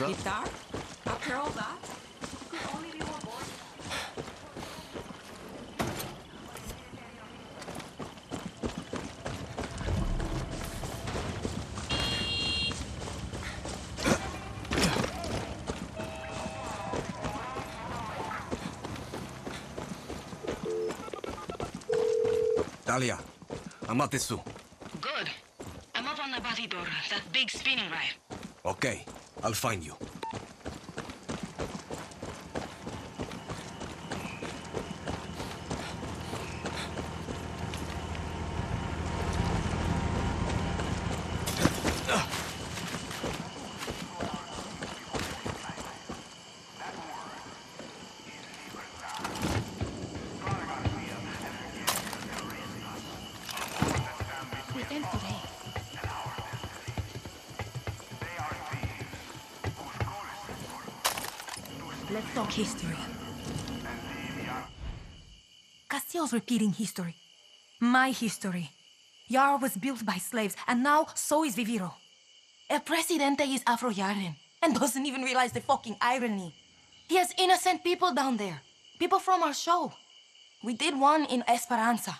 Esperanza? Guitar? After all that, you could only be more bored. Talia, I'm at the zoo. Good. I'm up on the batidor, that big spinning ride. Okay, I'll find you. Let's talk history. Castillo's repeating history. My history. Yara was built by slaves, and now so is Viviro. El Presidente is Afro-Yaran and doesn't even realize the fucking irony. He has innocent people down there. People from our show. We did one in Esperanza.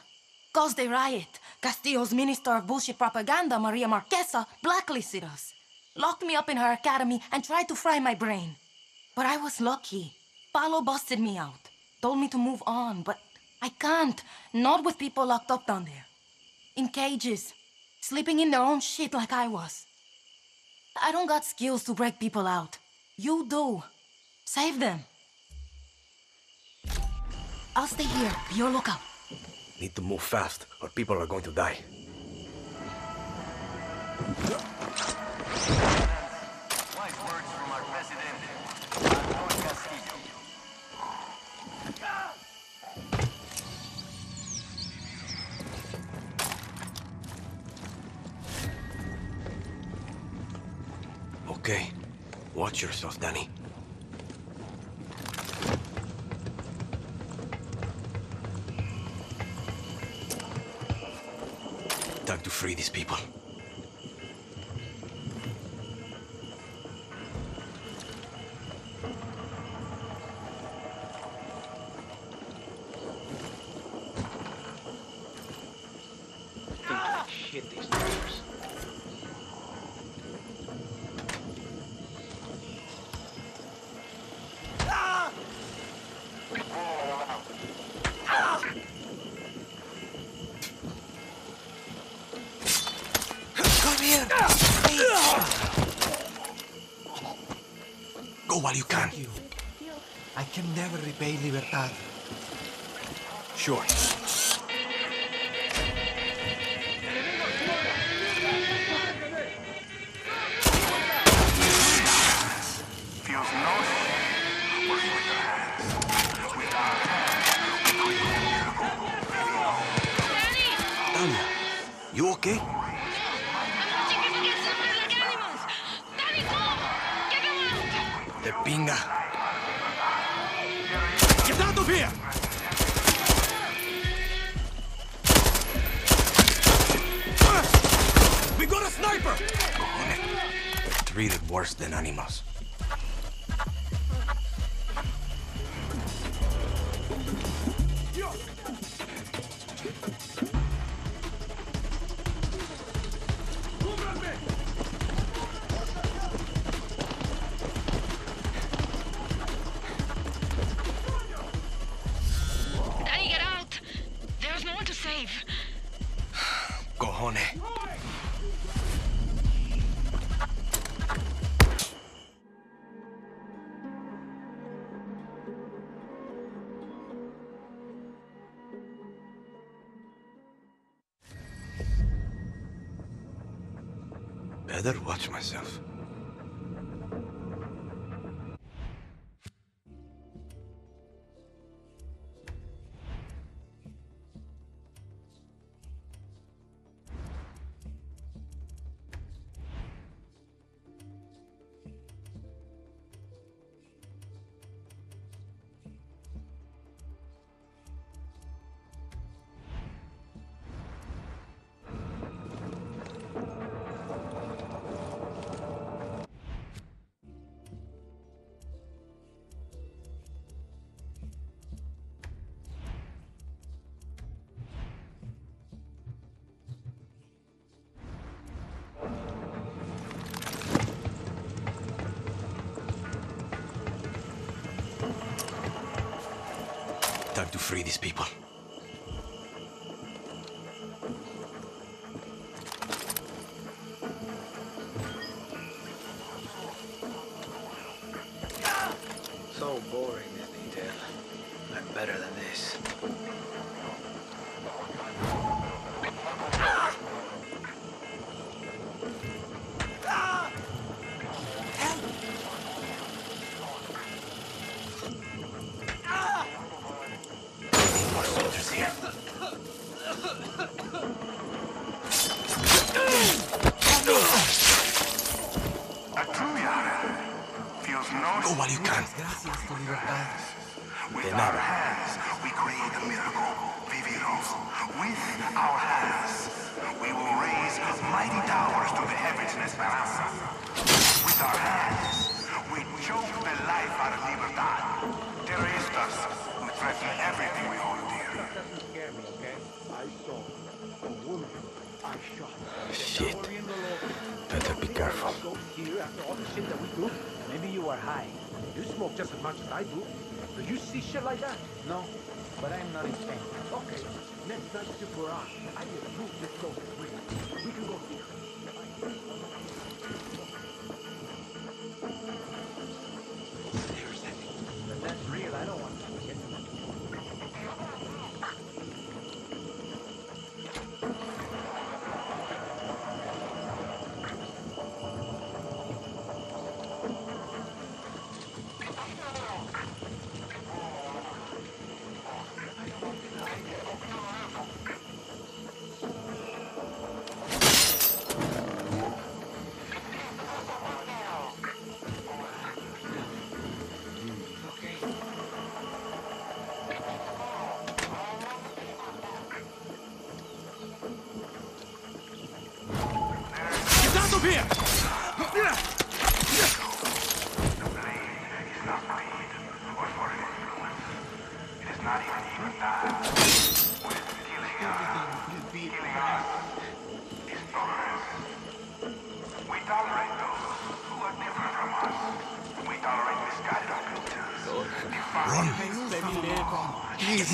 Caused a riot. Castillo's minister of bullshit propaganda, Maria Marquesa, blacklisted us. Locked me up in her academy and tried to fry my brain. But I was lucky. Paolo busted me out. Told me to move on, but I can't. Not with people locked up down there. In cages. Sleeping in their own shit like I was. I don't got skills to break people out. You do. Save them. I'll stay here. Be on lookout. Need to move fast, or people are going to die. Wise words from our president. Castillo. Okay, watch yourself, Danny. Time to free these people. Go while you can. Thank you. I can never repay Libertad. Sure. Talia, you okay? The pinga. Get out of here! We got a sniper! Treated worse than animals. Better watch myself. free these people. So boring, this detail. I'm better than this. With our hands, we create a miracle, Viviro. With our hands, we will raise mighty towers to the heavens in Esperanza. With our hands, we choke the life out of Libertad. Terroristas who threaten everything we hold dear. That doesn't scare me, okay? I saw a woman. I shot her. Shit. Better be careful. Here after all the shit that we do, maybe you are high. You smoke just as much as I do. Do you see shit like that? No, but I'm not in pain. Okay, next time you for us, I will prove this gold. We can go here. There's that. But that's real. I don't want to get to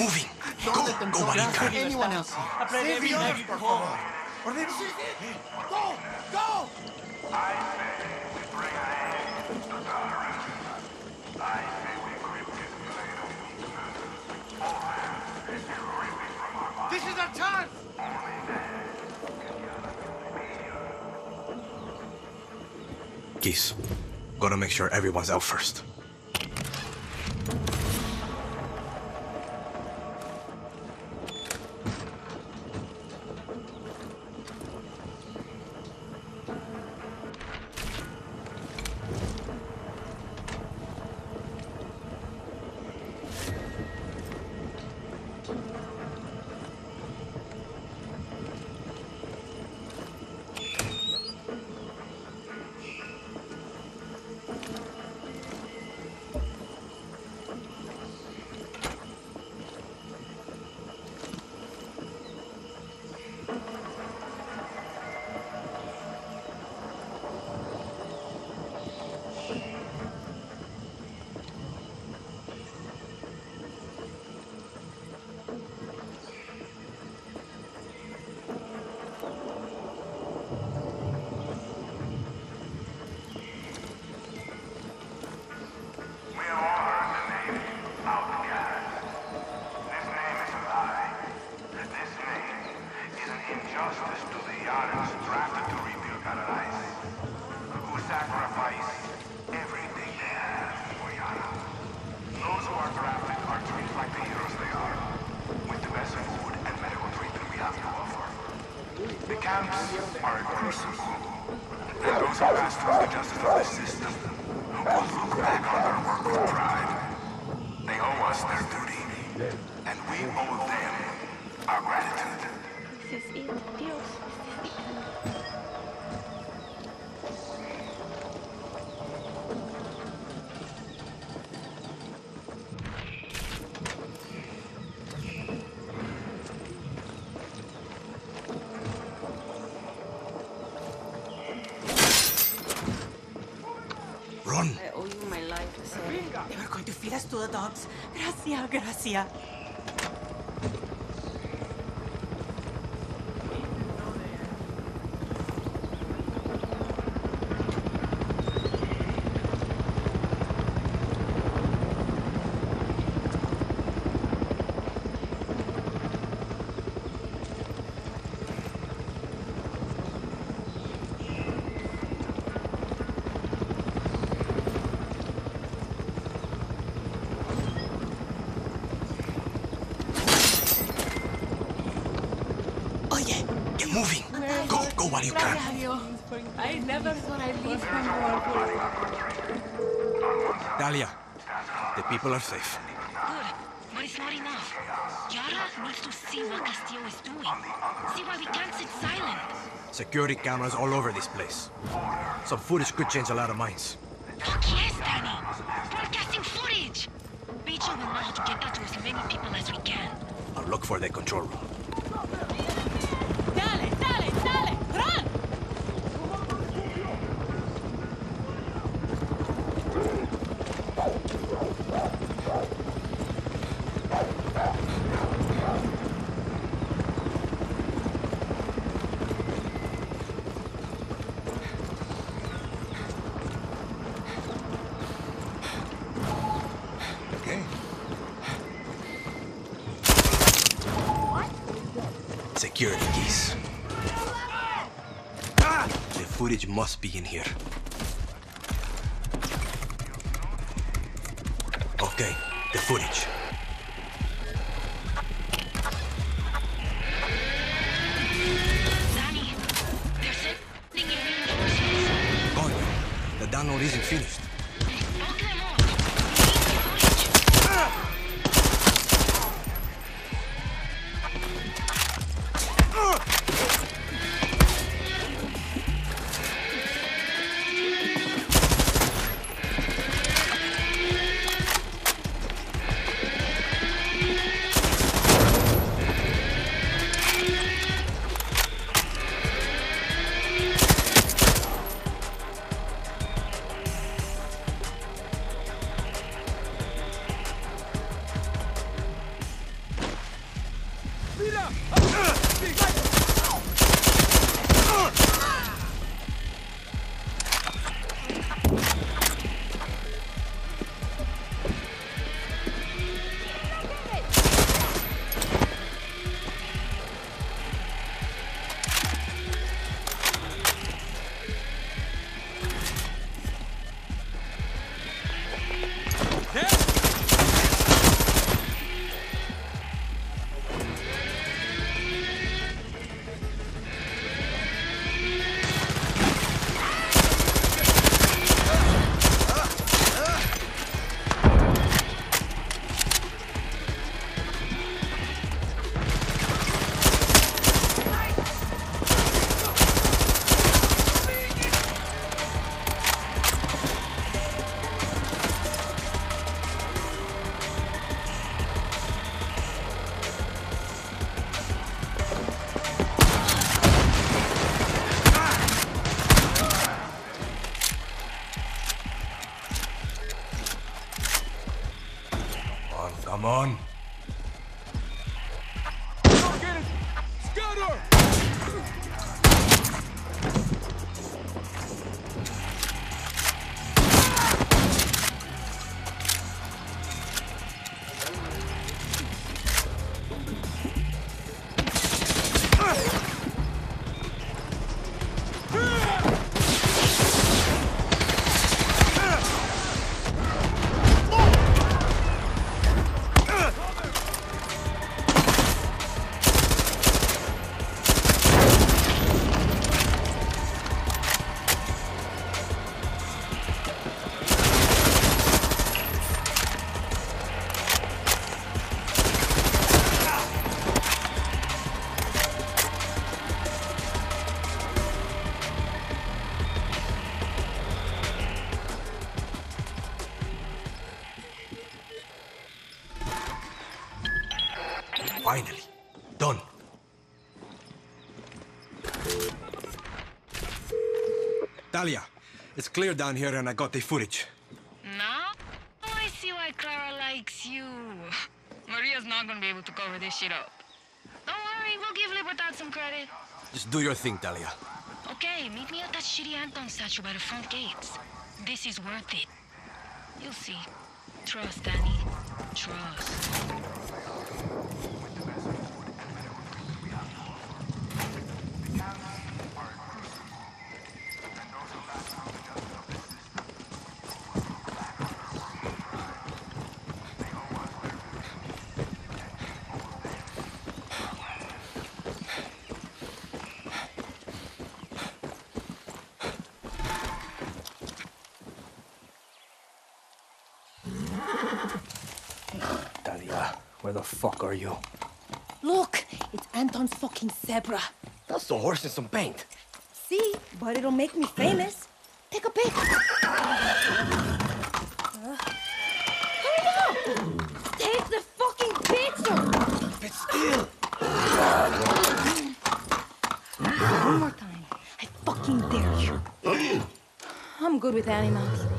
moving. Go, Valika. Anyone else? Save the others, por favor. Or they receive it. Go, go! I say we bring an end to tolerance. I say we grip this blade of weakness. All hands is ripping from our minds. This is our time! Only then can Yara be here. Geese, gotta make sure everyone's out first. We're going to feed us to the dogs. Gracias, gracias. You're moving. Go while you can. I never thought I'd leave my world forever. Talia, the people are safe. Good, but it's not enough. Yara needs to see what Castillo is doing. See why we can't sit silent. Security cameras all over this place. Some footage could change a lot of minds. Fuck yes, Danny! Broadcasting footage! Rachel will know how to get that to as many people as we can. I'll look for the control room. Security keys. The footage must be in here. Okay, the footage. Danny, there's something in reinforcements. Going. The download isn't finished. Come on. Get it! Scatter! Finally, done. Talia, it's clear down here and I got the footage. Now? Oh, I see why Clara likes you. Maria's not gonna be able to cover this shit up. Don't worry, we'll give Libertad some credit. Just do your thing, Talia. Okay, meet me at that shitty Anton statue by the front gates. This is worth it. You'll see. Trust, Danny. Trust. the fuck are you? Look, it's Anton's fucking zebra. That's the horse in some paint. See, but it'll make me famous. Take a pic. Hurry up! Take the fucking picture! Keep it still! One more time. I fucking dare you. I'm good with animals.